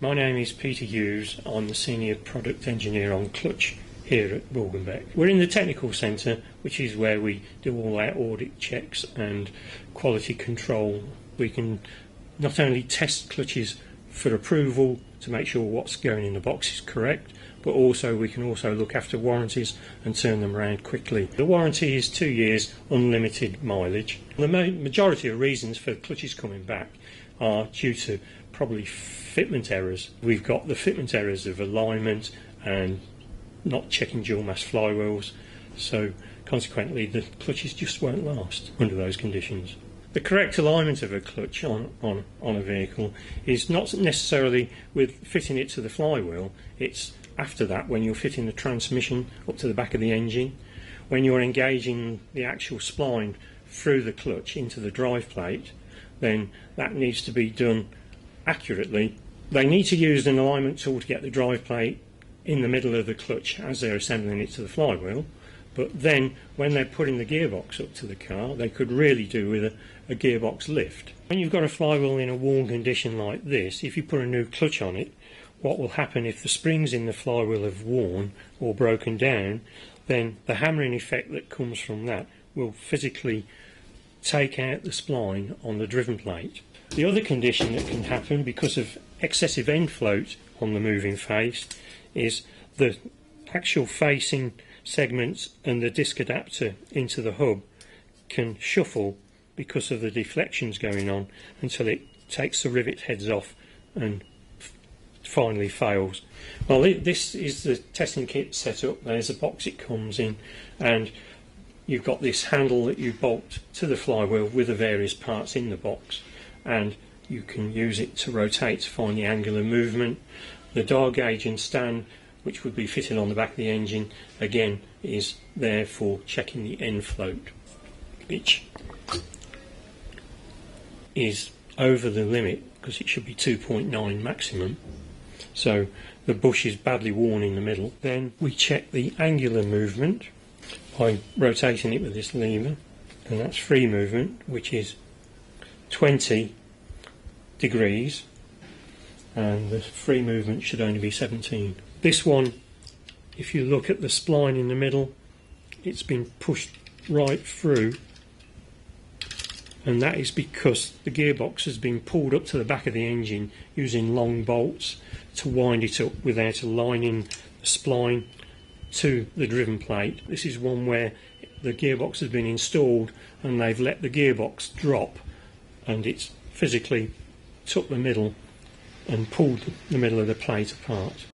My name is Peter Hughes. I'm the Senior Product Engineer on Clutch here at Borgenbeck. We're in the Technical Centre, which is where we do all our audit checks and quality control. We can not only test clutches for approval to make sure what's going in the box is correct, but also we can also look after warranties and turn them around quickly. The warranty is 2 years, unlimited mileage. The majority of reasons for clutches coming back are due to probably fitment errors. We've got the fitment errors of alignment and not checking dual mass flywheels, so consequently the clutches just won't last under those conditions. The correct alignment of a clutch on a vehicle is not necessarily with fitting it to the flywheel, it's after that when you're fitting the transmission up to the back of the engine, when you're engaging the actual spline through the clutch into the drive plate, then that needs to be done accurately. They need to use an alignment tool to get the drive plate in the middle of the clutch as they're assembling it to the flywheel, but then when they're putting the gearbox up to the car, they could really do with a gearbox lift. When you've got a flywheel in a worn condition like this, if you put a new clutch on it, what will happen if the springs in the flywheel have worn or broken down, then the hammering effect that comes from that will physically take out the spline on the driven plate. The other condition that can happen because of excessive end float on the moving face is the actual facing segments and the disc adapter into the hub can shuffle because of the deflections going on until it takes the rivet heads off and finally fails. Well, this is the testing kit set up. There's a box it comes in, and you've got this handle that you bolt to the flywheel with the various parts in the box, and you can use it to rotate to find the angular movement. The dial gauge and stand, which would be fitted on the back of the engine, again is there for checking the end float, which is over the limit because it should be 2.9 maximum, so the bush is badly worn in the middle. Then we check the angular movement by rotating it with this lever, and that's free movement, which is 20 degrees, and the free movement should only be 17. This one, if you look at the spline in the middle, it's been pushed right through, and that is because the gearbox has been pulled up to the back of the engine using long bolts to wind it up without aligning the spline to the driven plate. This is one where the gearbox has been installed and they've let the gearbox drop, and it's physically took the middle and pulled the middle of the plate apart.